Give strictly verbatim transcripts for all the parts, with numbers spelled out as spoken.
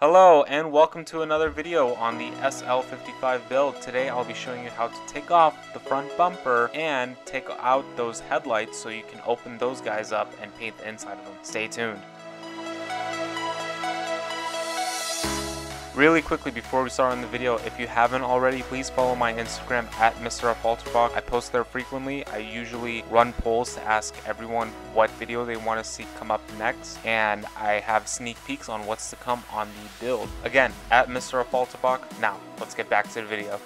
Hello and welcome to another video on the S L fifty-five build. Today I'll be showing you how to take off the front bumper and take out those headlights so you can open those guys up and paint the inside of them. Stay tuned. Really quickly before we start on the video, if you haven't already, please follow my Instagram at Mister Affalterbach. I post there frequently. I usually run polls to ask everyone what video they want to see come up next, and I have sneak peeks on what's to come on the build. Again, at Mister Affalterbach. Now, let's get back to the video.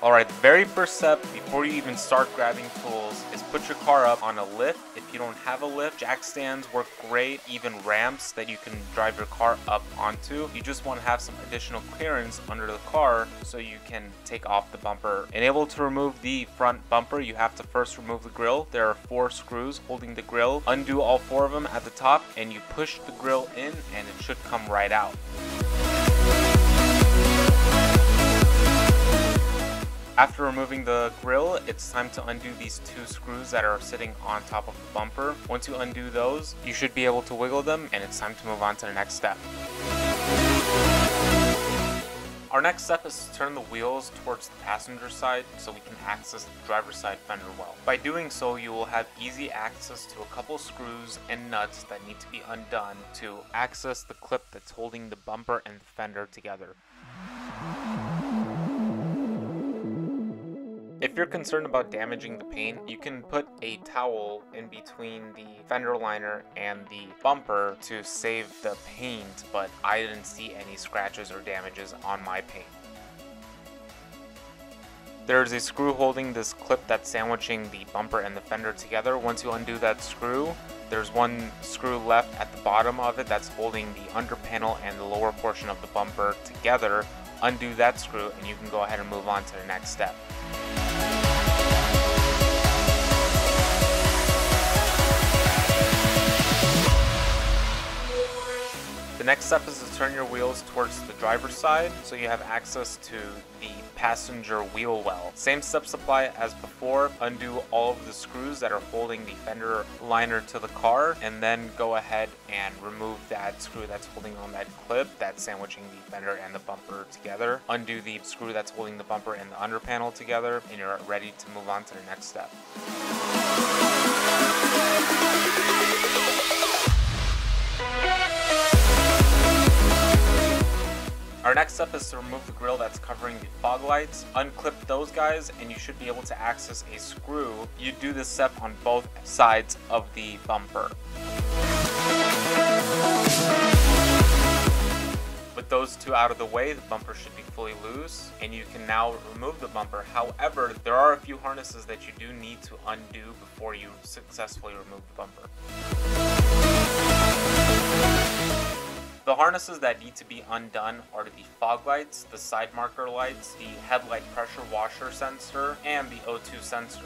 Alright, the very first step before you even start grabbing tools is put your car up on a lift. If you don't have a lift, jack stands work great, even ramps that you can drive your car up onto. You just want to have some additional clearance under the car so you can take off the bumper. And able to remove the front bumper, you have to first remove the grill. There are four screws holding the grill. Undo all four of them at the top and you push the grill in and it should come right out. After removing the grill, it's time to undo these two screws that are sitting on top of the bumper. Once you undo those, you should be able to wiggle them, and it's time to move on to the next step. Our next step is to turn the wheels towards the passenger side so we can access the driver's side fender well. By doing so, you will have easy access to a couple screws and nuts that need to be undone to access the clip that's holding the bumper and the fender together. If you're concerned about damaging the paint, you can put a towel in between the fender liner and the bumper to save the paint, but I didn't see any scratches or damages on my paint. There's a screw holding this clip that's sandwiching the bumper and the fender together. Once you undo that screw, there's one screw left at the bottom of it that's holding the under panel and the lower portion of the bumper together. Undo that screw and you can go ahead and move on to the next step. Next step is to turn your wheels towards the driver's side so you have access to the passenger wheel well. Same steps apply as before. Undo all of the screws that are holding the fender liner to the car and then go ahead and remove that screw that's holding on that clip that's sandwiching the fender and the bumper together. Undo the screw that's holding the bumper and the under panel together and you're ready to move on to the next step. Our next step is to remove the grill that's covering the fog lights. Unclip those guys and you should be able to access a screw. You do this step on both sides of the bumper. With those two out of the way, the bumper should be fully loose and you can now remove the bumper. However, there are a few harnesses that you do need to undo before you successfully remove the bumper. The harnesses that need to be undone are the fog lights, the side marker lights, the headlight pressure washer sensor, and the O two sensor.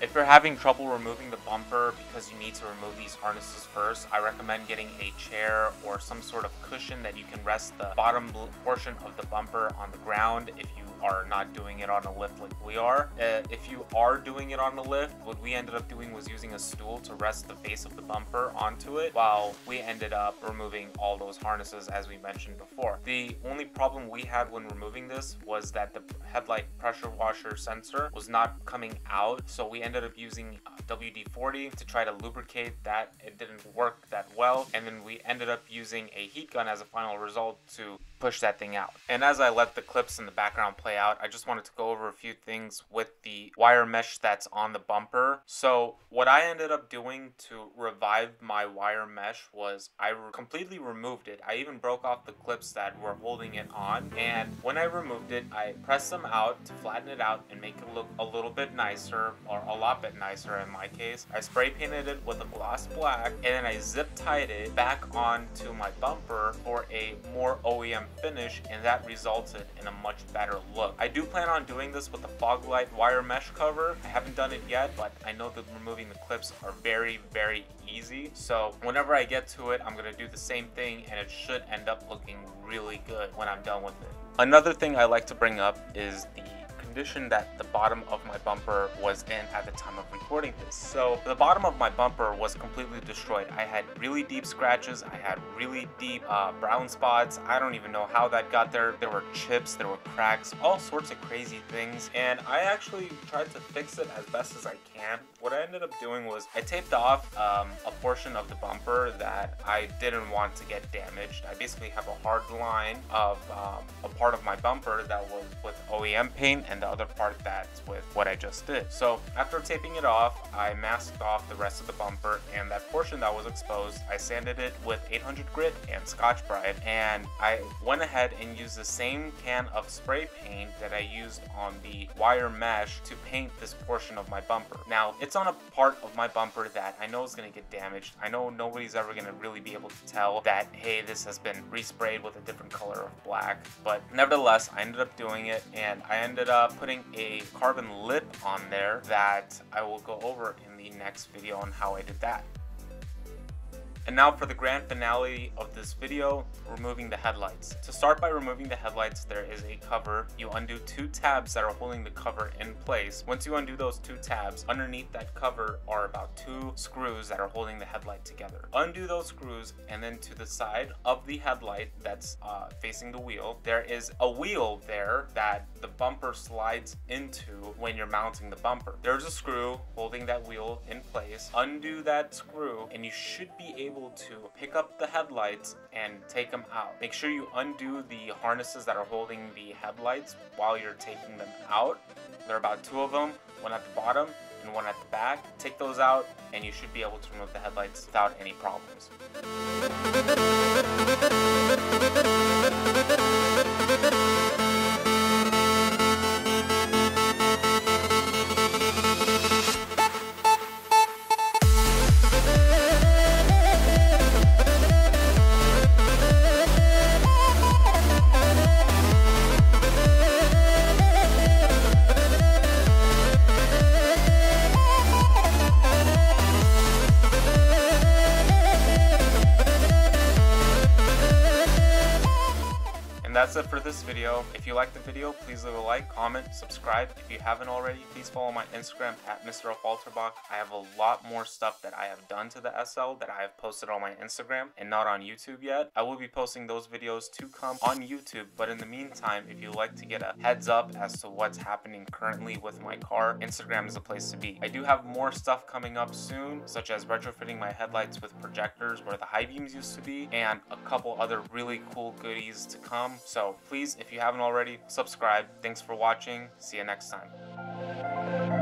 If you're having trouble removing the bumper because you need to remove these harnesses first, I recommend getting a chair or some sort of cushion that you can rest the bottom portion of the bumper on the ground if you are not doing it on a lift like we are. Uh, if you are doing it on a lift, what we ended up doing was using a stool to rest the base of the bumper onto it while we ended up removing all those harnesses as we mentioned before. The only problem we had when removing this was that the headlight pressure washer sensor was not coming out, so we ended up using W D forty to try to lubricate that. It didn't work that well, and then we ended up using a heat gun as a final result to push that thing out. And as I let the clips in the background play out, I just wanted to go over a few things with the wire mesh that's on the bumper. So what I ended up doing to revive my wire mesh was I re- completely removed it. I even broke off the clips that were holding it on, and when I removed it, I pressed them out to flatten it out and make it look a little bit nicer, or a lot bit nicer in my case. I spray painted it with a gloss black and then I zip tied it back onto my bumper for a more O E M finish, and that resulted in a much better look. I do plan on doing this with the fog light wire mesh cover. I haven't done it yet, but I know that removing the clips are very, very easy. So whenever I get to it, I'm going to do the same thing and it should end up looking really good when I'm done with it. Another thing I like to bring up is the condition that the bottom of my bumper was in at the time of recording this. So the bottom of my bumper was completely destroyed. I had really deep scratches. I had really deep uh, brown spots. I don't even know how that got there. There were chips, there were cracks, all sorts of crazy things. And I actually tried to fix it as best as I can. What I ended up doing was I taped off um, a portion of the bumper that I didn't want to get damaged. I basically have a hard line of um, a part of my bumper that was with O E M paint and the other part that's with what I just did. So after taping it off, I masked off the rest of the bumper, and that portion that was exposed, I sanded it with eight hundred grit and Scotch-Brite, and I went ahead and used the same can of spray paint that I used on the wire mesh to paint this portion of my bumper. Now, it's on a part of my bumper that I know is going to get damaged. I know nobody's ever going to really be able to tell that, hey, this has been resprayed with a different color of black, but nevertheless, I ended up doing it, and I ended up putting a carbon lip on there that I will go over in the next video on how I did that. And now for the grand finale of this video, removing the headlights. To start by removing the headlights, there is a cover. You undo two tabs that are holding the cover in place. Once you undo those two tabs, underneath that cover are about two screws that are holding the headlight together. Undo those screws, and then to the side of the headlight that's uh, facing the wheel, there is a wheel there that the bumper slides into when you're mounting the bumper. There's a screw holding that wheel in place. Undo that screw, and you should be able to pick up the headlights and take them out. Make sure you undo the harnesses that are holding the headlights while you're taking them out. There are about two of them, one at the bottom and one at the back. Take those out and you should be able to remove the headlights without any problems. That's it for this video. If you liked the video, please leave a like, comment, subscribe. If you haven't already, please follow my Instagram at Mister Affalterbach. I have a lot more stuff that I have done to the S L that I have posted on my Instagram and not on YouTube yet. I will be posting those videos to come on YouTube, but in the meantime, if you like to get a heads up as to what's happening currently with my car, Instagram is a place to be. I do have more stuff coming up soon, such as retrofitting my headlights with projectors where the high beams used to be, and a couple other really cool goodies to come. So please, if you haven't already, subscribe. Thanks for watching. See you next time.